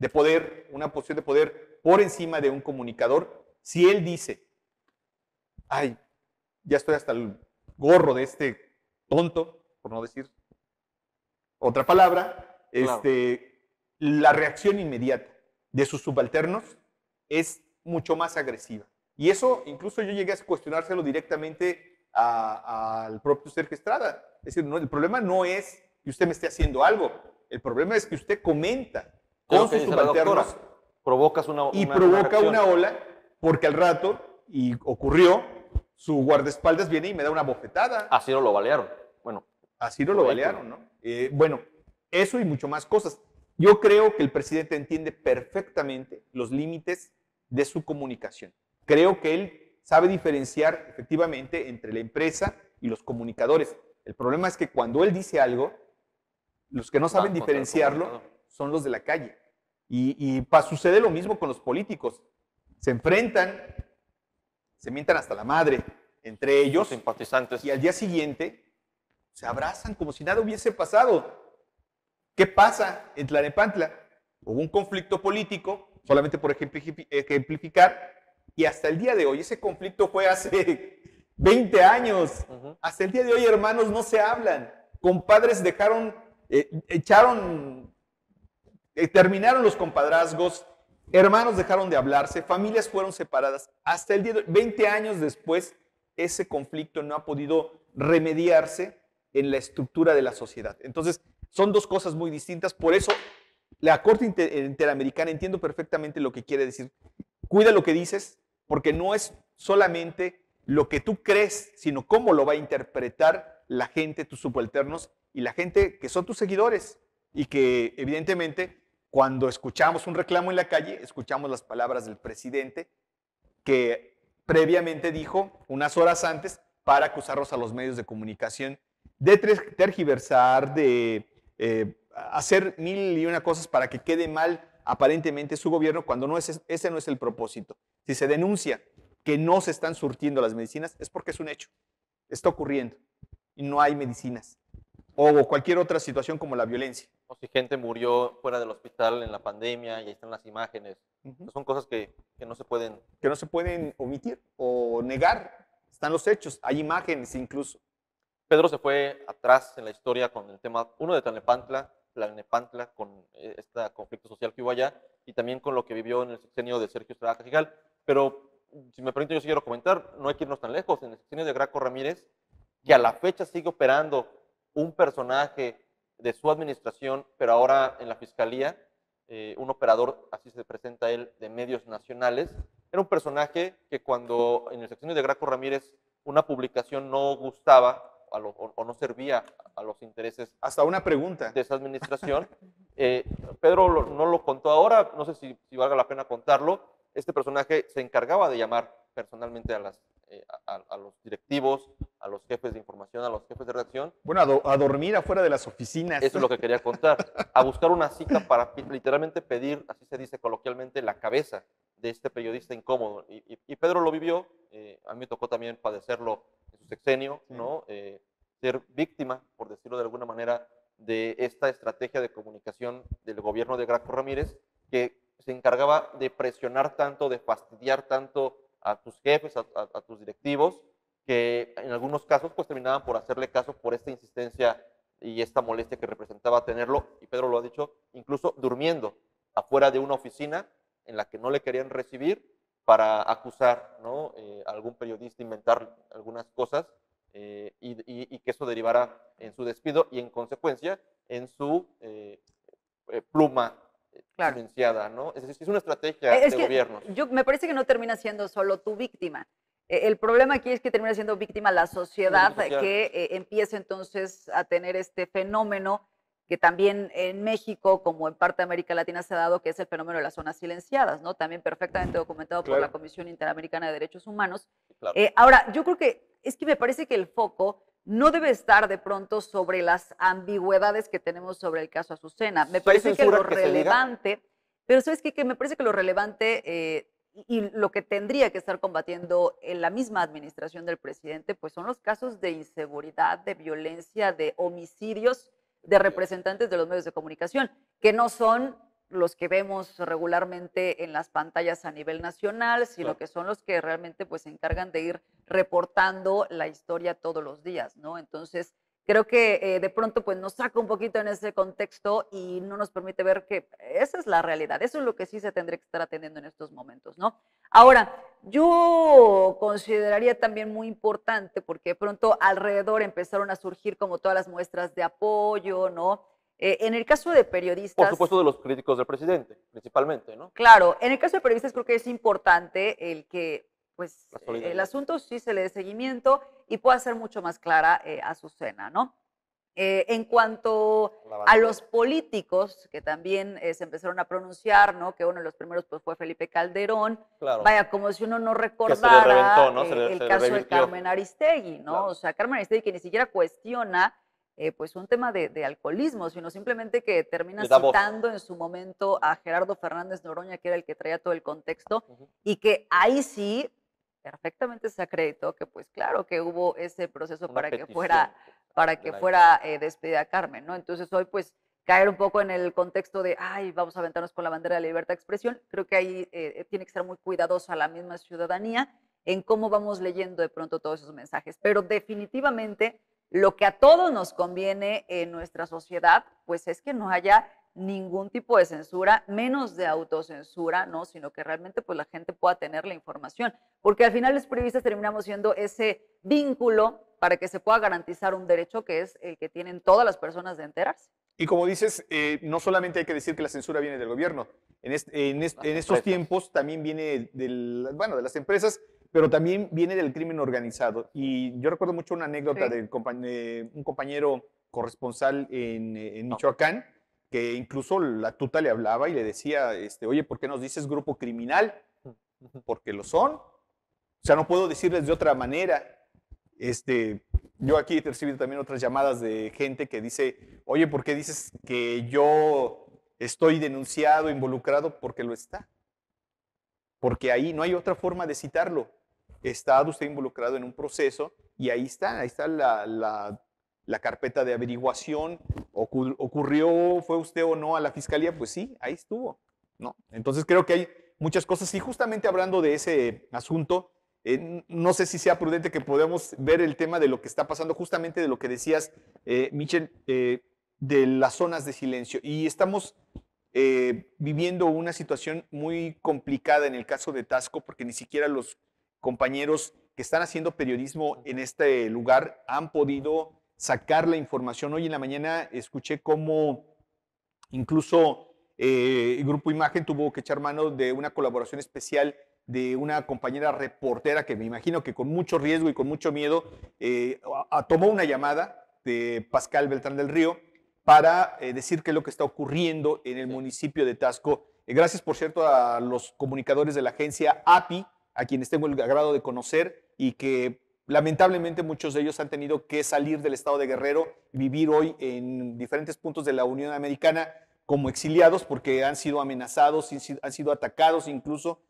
de poder, una posición de poder por encima de un comunicador, si él dice, ay, ya estoy hasta el gorro de este tonto, por no decir otra palabra, claro. La reacción inmediata de sus subalternos es mucho más agresiva. Y eso incluso yo llegué a cuestionárselo directamente al propio Sergio Estrada. Es decir, no, el problema no es que usted me esté haciendo algo, el problema es que usted comenta con sus subalternos, provocas una ola, porque al rato, y ocurrió, su guardaespaldas viene y me da una bofetada. Así no lo balearon. Bueno, así no lo balearon, ¿no? Bueno, eso y mucho más cosas. Yo creo que el presidente entiende perfectamente los límites de su comunicación. Creo que él sabe diferenciar efectivamente entre la empresa y los comunicadores. El problema es que cuando él dice algo, los que no saben diferenciarlo son los de la calle. Y sucede lo mismo con los políticos. se enfrentan, se mientan hasta la madre entre ellos. Los simpatizantes. Y al día siguiente se abrazan como si nada hubiese pasado. ¿Qué pasa en Tlalnepantla? Hubo un conflicto político, solamente por ejemplificar, y hasta el día de hoy, ese conflicto fue hace 20 años. Hasta el día de hoy, hermanos, no se hablan. Compadres dejaron, terminaron los compadrazgos, hermanos dejaron de hablarse, familias fueron separadas. Hasta el día de hoy, 20 años después, ese conflicto no ha podido remediarse en la estructura de la sociedad. Entonces, son dos cosas muy distintas. Por eso, la Corte Interamericana, entiendo perfectamente lo que quiere decir. Cuida lo que dices, porque no es solamente lo que tú crees, sino cómo lo va a interpretar la gente, tus subalternos y la gente que son tus seguidores. Y que, evidentemente, cuando escuchamos un reclamo en la calle, escuchamos las palabras del presidente que previamente dijo unas horas antes para acusarnos a los medios de comunicación de tergiversar, de hacer mil y una cosas para que quede mal aparentemente su gobierno, cuando no es, ese no es el propósito. Si se denuncia que no se están surtiendo las medicinas, es porque es un hecho, está ocurriendo y no hay medicinas, o cualquier otra situación como la violencia. O si gente murió fuera del hospital en la pandemia, y ahí están las imágenes. Entonces son cosas que no se pueden... Que no se pueden omitir o negar, están los hechos, hay imágenes incluso. Pedro se fue atrás en la historia con el tema, uno de Tlalnepantla, con este conflicto social que hubo allá, y también con lo que vivió en el sexenio de Sergio Estrada Cajigal. Pero, si me permite, yo sí quiero comentar, no hay que irnos tan lejos, en el sexenio de Graco Ramírez, que a la fecha sigue operando un personaje de su administración, pero ahora en la Fiscalía, un operador, así se presenta él, de medios nacionales. Era un personaje que cuando en el sexenio de Graco Ramírez una publicación no gustaba, o no servía a los intereses. Hasta una pregunta. De esa administración. Pedro no lo contó ahora, no sé si valga la pena contarlo. Este personaje se encargaba de llamar personalmente a los directivos, a los jefes de información, a los jefes de redacción. Bueno, a dormir afuera de las oficinas. Eso es lo que quería contar. A buscar una cita para literalmente pedir, así se dice coloquialmente, la cabeza de este periodista incómodo. Y Pedro lo vivió, a mí me tocó también padecerlo en su sexenio, ¿no? Ser víctima, por decirlo de alguna manera, de esta estrategia de comunicación del gobierno de Graco Ramírez, que se encargaba de presionar tanto, de fastidiar tanto a tus jefes, a tus directivos, que en algunos casos pues terminaban por hacerle caso por esta insistencia y esta molestia que representaba tenerlo, y Pedro lo ha dicho, incluso durmiendo afuera de una oficina en la que no le querían recibir para acusar, ¿no? A algún periodista, inventar algunas cosas, y que eso derivara en su despido y en consecuencia en su pluma. Claro. Silenciada, ¿no? Es decir, es una estrategia de gobierno. Me parece que no termina siendo solo tu víctima. El problema aquí es que termina siendo víctima la sociedad, que empieza entonces a tener este fenómeno que también en México, como en parte de América Latina, se ha dado, que es el fenómeno de las zonas silenciadas, ¿no? También perfectamente documentado por la Comisión Interamericana de Derechos Humanos. Claro. Ahora, yo creo que me parece que el foco no debe estar de pronto sobre las ambigüedades que tenemos sobre el caso Azucena. Me parece que lo relevante, pero ¿sabes qué? Que me parece que lo relevante y lo que tendría que estar combatiendo en la misma administración del presidente, pues son los casos de inseguridad, de violencia, de homicidios, de representantes de los medios de comunicación, que no son los que vemos regularmente en las pantallas a nivel nacional, sino que son los que realmente pues se encargan de ir reportando la historia todos los días, ¿no? Entonces, creo que de pronto pues nos saca un poquito en ese contexto y no nos permite ver que esa es la realidad, eso es lo que sí se tendría que estar atendiendo en estos momentos, ¿no? Ahora, yo consideraría también muy importante, porque de pronto alrededor empezaron a surgir como todas las muestras de apoyo, ¿no? En el caso de periodistas... Por supuesto, de los críticos del presidente, principalmente, ¿no? Claro, en el caso de periodistas creo que es importante el que, pues, el asunto sí se le dé seguimiento y pueda ser mucho más clara Azucena, ¿no? En cuanto a los políticos, que también se empezaron a pronunciar, ¿no? Que uno de los primeros pues, fue Felipe Calderón. Claro. Vaya, como si uno no recordara se le reventó, ¿no? El caso de Carmen Aristegui, ¿no? Claro. O sea, Carmen Aristegui, que ni siquiera cuestiona pues un tema de alcoholismo, sino simplemente que termina citando en su momento a Gerardo Fernández Noroña, que era el que traía todo el contexto, y que ahí sí perfectamente se acreditó que, pues claro, que hubo ese proceso para que fuera despedida Carmen, ¿no? Entonces hoy, pues, caer un poco en el contexto de, ay, vamos a aventarnos con la bandera de la libertad de expresión, creo que ahí tiene que ser muy cuidadosa la misma ciudadanía en cómo vamos leyendo de pronto todos esos mensajes. Pero definitivamente lo que a todos nos conviene en nuestra sociedad, pues es que no haya ningún tipo de censura, menos de autocensura, ¿no? Sino que realmente pues la gente pueda tener la información. Porque al final los periodistas terminamos siendo ese vínculo para que se pueda garantizar un derecho que es el que tienen todas las personas de enterarse. Y como dices, no solamente hay que decir que la censura viene del gobierno, en estos tiempos también viene de las empresas, pero también viene del crimen organizado. Y yo recuerdo mucho una anécdota de un compañero corresponsal en Michoacán, que incluso la tuta le hablaba y le decía, oye, ¿por qué nos dices grupo criminal? Porque lo son. O sea, no puedo decirles de otra manera. Yo aquí he recibido también otras llamadas de gente que dice, oye, ¿por qué dices que yo estoy denunciado, involucrado? Porque lo está. Porque ahí no hay otra forma de citarlo. Está usted involucrado en un proceso y ahí está la carpeta de averiguación. ¿Ocurrió, fue usted o no a la fiscalía? Pues sí, ahí estuvo, ¿no? Entonces creo que hay muchas cosas. Y justamente hablando de ese asunto, no sé si sea prudente que podamos ver el tema de lo que está pasando, justamente de lo que decías, Michelle, de las zonas de silencio. Y estamos viviendo una situación muy complicada en el caso de Taxco, porque ni siquiera los compañeros que están haciendo periodismo en este lugar han podido sacar la información. Hoy en la mañana escuché cómo incluso el Grupo Imagen tuvo que echar mano de una colaboración especial de una compañera reportera que me imagino que con mucho riesgo y con mucho miedo tomó una llamada de Pascal Beltrán del Río para decir qué es lo que está ocurriendo en el municipio de Taxco. Gracias, por cierto, a los comunicadores de la agencia API, a quienes tengo el agrado de conocer y que lamentablemente muchos de ellos han tenido que salir del estado de Guerrero y vivir hoy en diferentes puntos de la Unión Americana como exiliados porque han sido amenazados, han sido atacados incluso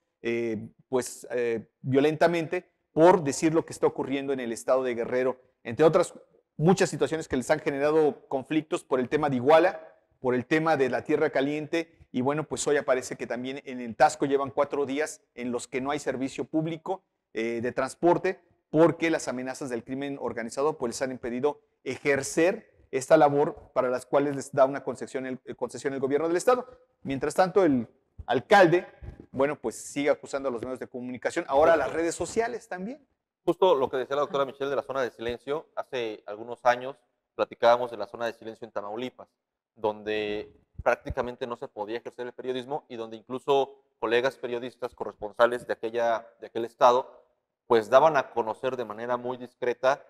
violentamente por decir lo que está ocurriendo en el estado de Guerrero, entre otras muchas situaciones que les han generado conflictos por el tema de Iguala, por el tema de la Tierra Caliente, y bueno, pues hoy aparece que también en el Taxco llevan 4 días en los que no hay servicio público de transporte porque las amenazas del crimen organizado pues les han impedido ejercer esta labor para las cuales les da una concesión el gobierno del estado. Mientras tanto, el alcalde, bueno, pues sigue acusando a los medios de comunicación, ahora a las redes sociales también. Justo lo que decía la doctora Michelle de la zona de silencio, hace algunos años platicábamos de la zona de silencio en Tamaulipas, donde prácticamente no se podía ejercer el periodismo y donde incluso colegas periodistas, corresponsales de aquel estado, pues daban a conocer de manera muy discreta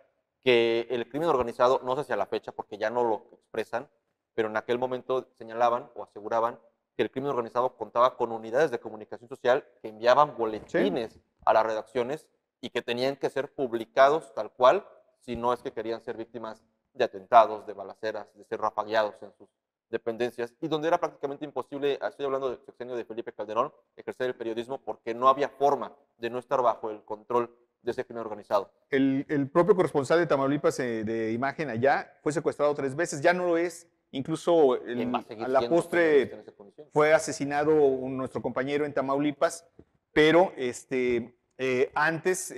que el crimen organizado, no sé si a la fecha porque ya no lo expresan, pero en aquel momento señalaban o aseguraban que el crimen organizado contaba con unidades de comunicación social que enviaban boletines a las redacciones y que tenían que ser publicados tal cual, si no es que querían ser víctimas de atentados, de balaceras, de ser rafagueados en sus dependencias, y donde era prácticamente imposible, estoy hablando del sexenio de Felipe Calderón, ejercer el periodismo porque no había forma de no estar bajo el control de ese crimen organizado. El propio corresponsal de Tamaulipas de Imagen allá fue secuestrado 3 veces, ya no lo es. Incluso a la postre fue asesinado nuestro compañero en Tamaulipas, pero antes,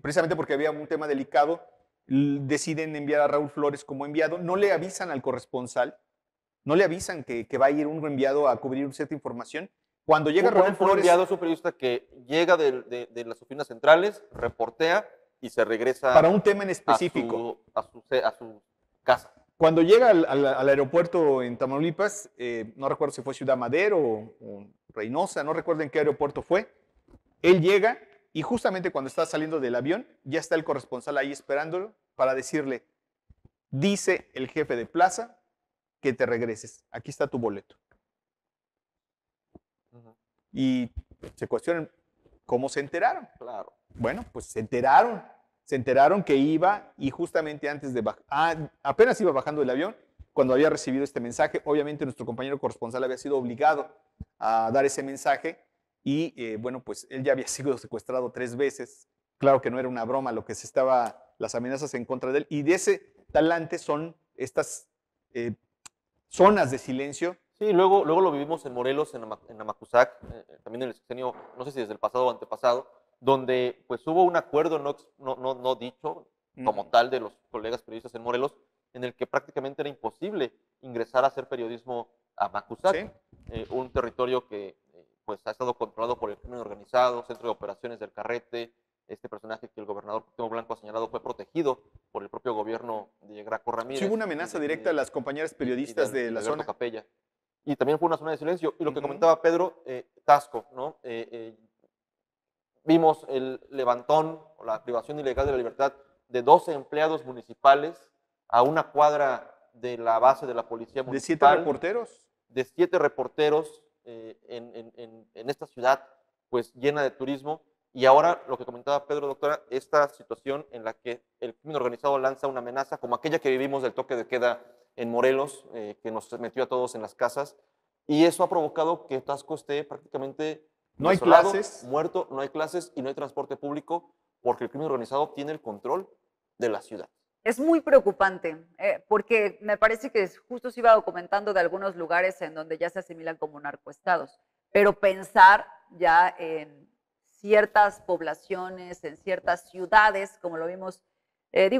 precisamente porque había un tema delicado, deciden enviar a Raúl Flores como enviado, no le avisan al corresponsal, no le avisan que va a ir un enviado a cubrir cierta información. Cuando llega Raúl Flores... Un enviado es un periodista que llega de las oficinas centrales, reportea y se regresa... Para un tema en específico. A su casa. Cuando llega al aeropuerto en Tamaulipas, no recuerdo si fue Ciudad Madero o Reynosa, no recuerdo en qué aeropuerto fue, él llega y justamente cuando está saliendo del avión, ya está el corresponsal ahí esperándolo para decirle, dice el jefe de plaza que te regreses, aquí está tu boleto. Y se cuestionan, ¿cómo se enteraron? Claro. Bueno, pues se enteraron. se enteraron que iba y justamente antes de bajar, apenas iba bajando del avión cuando había recibido este mensaje. Obviamente nuestro compañero corresponsal había sido obligado a dar ese mensaje y bueno, pues él ya había sido secuestrado 3 veces. Claro que no era una broma lo que se estaba, las amenazas en contra de él, y de ese talante son estas zonas de silencio. Sí, luego lo vivimos en Morelos, en Amacuzac, también en el sexenio, no sé si desde el pasado o antepasado, donde pues hubo un acuerdo no dicho como tal de los colegas periodistas en Morelos, en el que prácticamente era imposible ingresar a hacer periodismo a Amacuzac, ¿sí? Un territorio que pues ha estado controlado por el crimen organizado, centro de operaciones del Carrete, este personaje que el gobernador Cuauhtémoc Blanco ha señalado fue protegido por el propio gobierno de Graco Ramírez. Sí, hubo una amenaza directa a las compañeras periodistas y de la zona. Capella. Y también fue una zona de silencio. Y lo que comentaba Pedro, Taxco, ¿no? Vimos el levantón, o la privación ilegal de la libertad de 12 empleados municipales a una cuadra de la base de la policía municipal. ¿De 7 reporteros? De 7 reporteros en esta ciudad pues llena de turismo. Y ahora lo que comentaba Pedro, doctora, esta situación en la que el crimen organizado lanza una amenaza como aquella que vivimos del toque de queda en Morelos, que nos metió a todos en las casas, y eso ha provocado que Taxco esté prácticamente desolado, muerto, no hay clases y no hay transporte público porque el crimen organizado tiene el control de la ciudad. Es muy preocupante, porque me parece que justo se iba documentando de algunos lugares en donde ya se asimilan como narcoestados, pero pensar ya en ciertas poblaciones, en ciertas ciudades, como lo vimos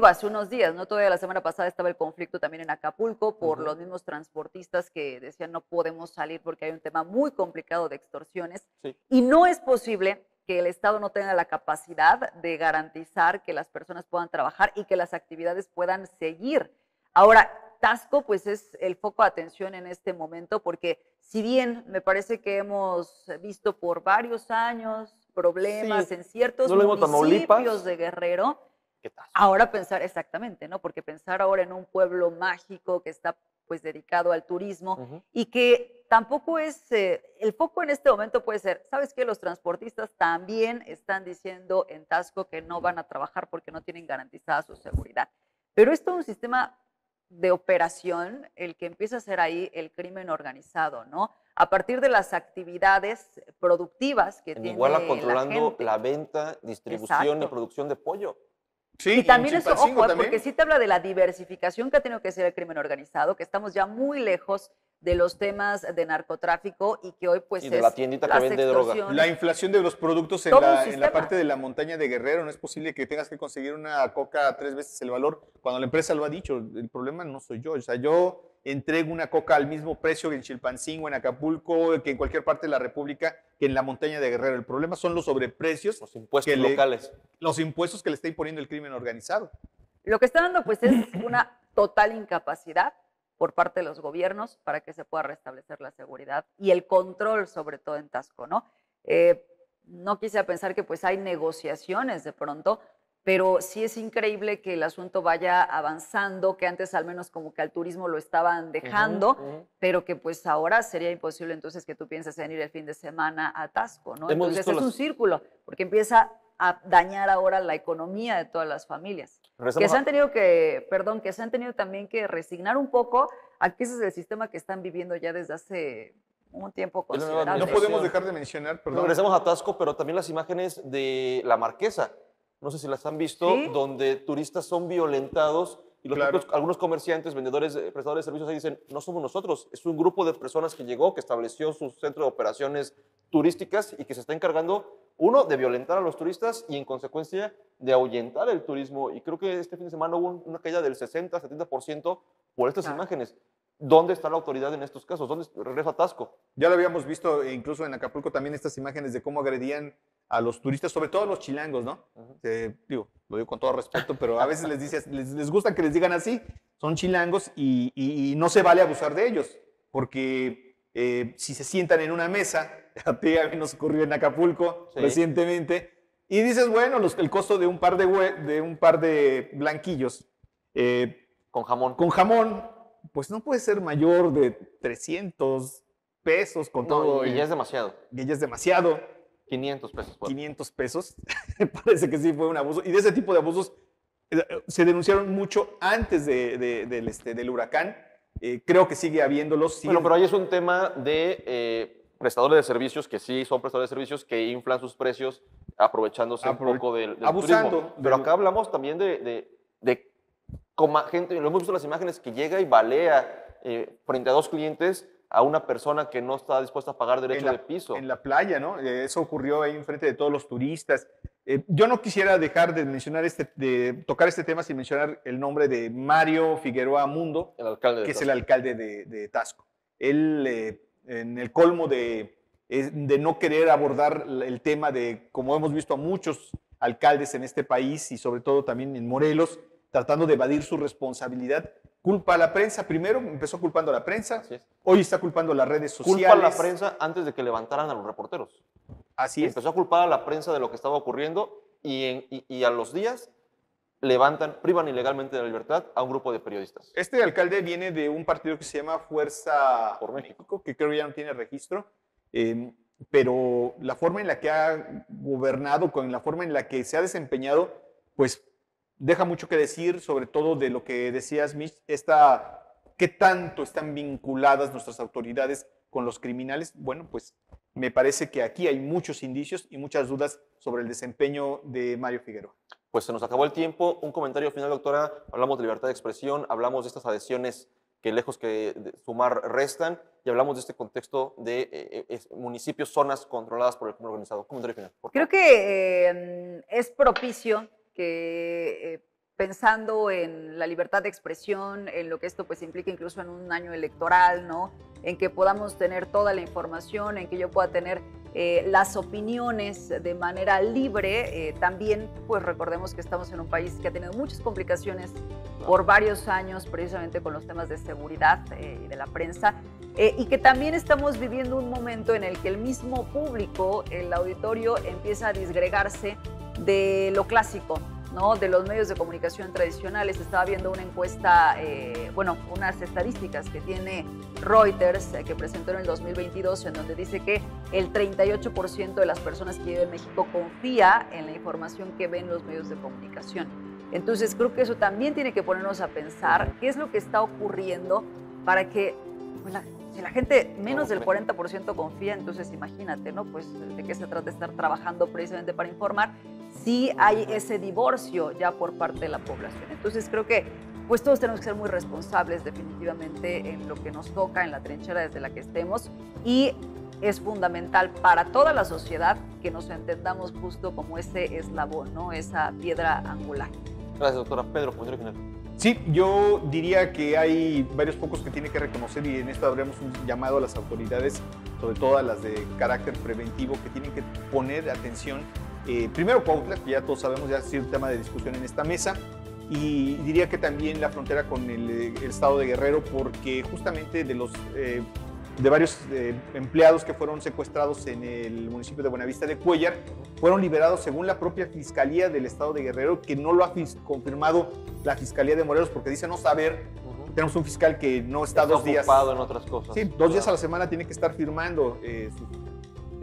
hace unos días, ¿no? Todavía la semana pasada estaba el conflicto también en Acapulco por los mismos transportistas que decían no podemos salir porque hay un tema muy complicado de extorsiones. Sí. Y no es posible que el Estado no tenga la capacidad de garantizar que las personas puedan trabajar y que las actividades puedan seguir. Ahora, Taxco pues es el foco de atención en este momento porque si bien me parece que hemos visto por varios años problemas en ciertos municipios de Guerrero, ahora pensar, exactamente, ¿no? Porque pensar ahora en un pueblo mágico que está pues dedicado al turismo y que tampoco es, el foco en este momento puede ser, ¿sabes qué? Los transportistas también están diciendo en Taxco que no van a trabajar porque no tienen garantizada su seguridad. Pero esto es un sistema de operación el que empieza a hacer ahí el crimen organizado, ¿no? A partir de las actividades productivas que en tiene Iguala controlando la venta, distribución y producción de pollo. Sí, y también eso, ojo, también. Porque sí te habla de la diversificación que ha tenido que hacer el crimen organizado, que estamos ya muy lejos de los temas de narcotráfico y que hoy pues y de la tiendita que vende droga. La inflación de los productos en la parte de la montaña de Guerrero, no es posible que tengas que conseguir una coca a 3 veces el valor, cuando la empresa lo ha dicho, el problema no soy yo, o sea, yo entrego una coca al mismo precio que en Chilpancingo, en Acapulco, que en cualquier parte de la República, que en la montaña de Guerrero. El problema son los sobreprecios. Los impuestos locales. Los impuestos que le está imponiendo el crimen organizado. Lo que está dando pues es una total incapacidad por parte de los gobiernos para que se pueda restablecer la seguridad y el control sobre todo en Taxco, ¿no? No quise pensar que pues hay negociaciones de pronto, pero sí es increíble que el asunto vaya avanzando, que antes al menos como que al turismo lo estaban dejando, pero que pues ahora sería imposible entonces que tú pienses en ir el fin de semana a Taxco, ¿no? Entonces es un círculo, porque empieza a dañar ahora la economía de todas las familias. Que se han tenido que, perdón, que se han tenido también que resignar un poco a que ese es el sistema que están viviendo ya desde hace un tiempo considerable. No podemos dejar de mencionar, perdón. Regresamos a Taxco, pero también las imágenes de la Marquesa. No sé si las han visto, ¿sí? Donde turistas son violentados y los algunos comerciantes, vendedores, prestadores de servicios ahí dicen, no somos nosotros, es un grupo de personas que llegó, que estableció su centro de operaciones turísticas y que se está encargando, uno, de violentar a los turistas y en consecuencia de ahuyentar el turismo. Y creo que este fin de semana hubo una caída del 60-70% por estas imágenes. ¿Dónde está la autoridad en estos casos? ¿Dónde regresa Taxco? Ya lo habíamos visto incluso en Acapulco también estas imágenes de cómo agredían a los turistas, sobre todo a los chilangos, ¿no? Lo digo con todo respeto, pero a veces les dices, les gusta que les digan así, son chilangos y no se vale abusar de ellos, porque si se sientan en una mesa, a ti nos ocurrió en Acapulco recientemente, y dices, bueno, el costo de un par de blanquillos. Con jamón. Con jamón, pues no puede ser mayor de 300 pesos con todo. Y ya es demasiado. Y ya es demasiado. 500 pesos. 500 pesos, parece que sí fue un abuso. Y de ese tipo de abusos se denunciaron mucho antes del huracán. Creo que sigue habiéndolos. Sigue... Bueno, pero ahí es un tema de prestadores de servicios, que sí son prestadores de servicios que inflan sus precios aprovechándose un poco del abusando turismo. Pero acá hablamos también de gente, lo hemos visto en las imágenes, que llega y balea frente a dos clientes a una persona que no está dispuesta a pagar derecho de piso. En la playa, ¿no? Eso ocurrió ahí enfrente de todos los turistas. Yo no quisiera dejar de mencionar tocar este tema sin mencionar el nombre de Mario Figueroa Mundo, que es el alcalde de Taxco. Él, en el colmo de no querer abordar el tema de, como hemos visto a muchos alcaldes en este país y sobre todo también en Morelos, tratando de evadir su responsabilidad, culpa a la prensa. Primero empezó culpando a la prensa, es. Hoy está culpando a las redes sociales. Culpa a la prensa antes de que levantaran a los reporteros. Así es. Empezó a culpar a la prensa de lo que estaba ocurriendo y a los días privan ilegalmente de la libertad a un grupo de periodistas. Este alcalde viene de un partido que se llama Fuerza por México, que creo que ya no tiene registro, pero la forma en la que ha gobernado, con la forma en la que se ha desempeñado, pues deja mucho que decir, sobre todo de lo que decías, Mitch, ¿qué tanto están vinculadas nuestras autoridades con los criminales? Bueno, pues me parece que aquí hay muchos indicios y muchas dudas sobre el desempeño de Mario Figueroa. Pues se nos acabó el tiempo. Un comentario final, doctora. Hablamos de libertad de expresión, hablamos de estas adhesiones que lejos que sumar restan, y hablamos de este contexto de municipios, zonas controladas por el crimen organizado. Comentario final. Creo que es propicio que pensando en la libertad de expresión, en lo que esto pues implica incluso en un año electoral, ¿no? En que podamos tener toda la información, en que yo pueda tener las opiniones de manera libre. También pues recordemos que estamos en un país que ha tenido muchas complicaciones por varios años, precisamente con los temas de seguridad y de la prensa, y que también estamos viviendo un momento en el que el mismo público, el auditorio, empieza a disgregarse de lo clásico, ¿no? De los medios de comunicación tradicionales. Estaba viendo una encuesta, bueno, unas estadísticas que tiene Reuters, que presentó en el 2022, en donde dice que el 38% de las personas que viven en México confía en la información que ven los medios de comunicación. Entonces creo que eso también tiene que ponernos a pensar qué es lo que está ocurriendo para que, pues, si la gente menos del 40% confía, entonces imagínate, ¿no? Pues de qué se trata estar trabajando precisamente para informar si hay ese divorcio ya por parte de la población. Entonces creo que pues todos tenemos que ser muy responsables definitivamente en lo que nos toca, en la trinchera desde la que estemos, y es fundamental para toda la sociedad que nos entendamos justo como ese eslabón, ¿no? Esa piedra angular. Gracias, doctora. Pedro, comentario final. Sí, yo diría que hay varios pocos que tiene que reconocer, y en esto habremos un llamado a las autoridades, sobre todo a las de carácter preventivo, que tienen que poner atención. Primero Cuautla, que ya todos sabemos, ya ha sido un tema de discusión en esta mesa, y diría que también la frontera con el estado de Guerrero, porque justamente de varios empleados que fueron secuestrados en el municipio de Buenavista de Cuellar, fueron liberados según la propia Fiscalía del Estado de Guerrero, que no lo ha confirmado la Fiscalía de Morelos, porque dice no saber. Tenemos un fiscal que no está dos días ocupado en otras cosas. Sí, dos días a la semana tiene que estar firmando sus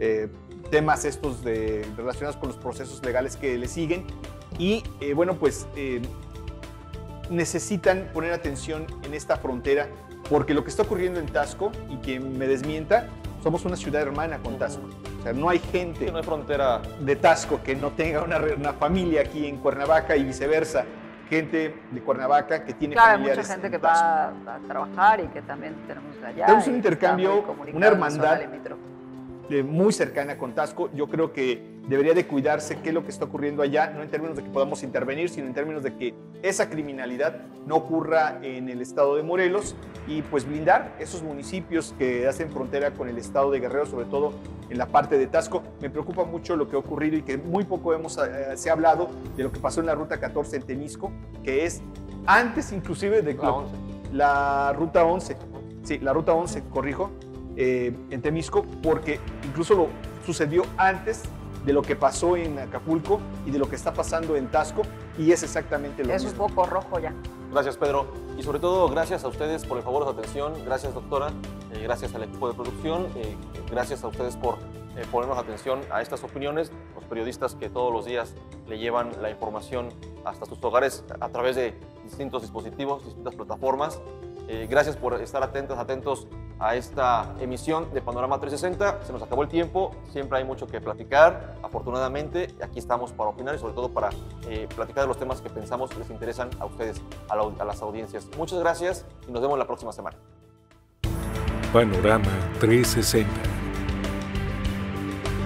temas estos relacionados con los procesos legales que le siguen. Y bueno, pues necesitan poner atención en esta frontera, porque lo que está ocurriendo en Taxco, y quien me desmienta, somos una ciudad hermana con Taxco. O sea, no hay gente que no hay frontera de Taxco que no tenga una familia aquí en Cuernavaca, y viceversa. Gente de Cuernavaca que tiene familiares. Claro, hay mucha gente que va a trabajar y que también tenemos allá. Tenemos un intercambio, una hermandad muy cercana con Taxco. Yo creo que debería de cuidarse qué es lo que está ocurriendo allá, no en términos de que podamos intervenir, sino en términos de que esa criminalidad no ocurra en el estado de Morelos, y pues blindar esos municipios que hacen frontera con el estado de Guerrero, sobre todo en la parte de Taxco. Me preocupa mucho lo que ha ocurrido y que muy poco se ha hablado de lo que pasó en la Ruta 14 en Temisco, que es antes inclusive de la Ruta 11. Sí, la Ruta 11, corrijo, en Temisco, porque incluso lo sucedió antes de lo que pasó en Acapulco y de lo que está pasando en Taxco, y es exactamente lo mismo. Es un poco rojo ya. Gracias, Pedro, y sobre todo gracias a ustedes por el favor de su atención. Gracias, doctora, gracias al equipo de producción, gracias a ustedes por ponernos atención a estas opiniones, los periodistas que todos los días le llevan la información hasta sus hogares a través de distintos dispositivos, distintas plataformas. Gracias por estar atentos a esta emisión de Panorama 360. Se nos acabó el tiempo, siempre hay mucho que platicar, afortunadamente. Aquí estamos para opinar y sobre todo para platicar de los temas que pensamos les interesan a ustedes, a las audiencias. Muchas gracias y nos vemos la próxima semana. Panorama 360.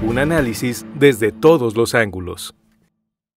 Un análisis desde todos los ángulos.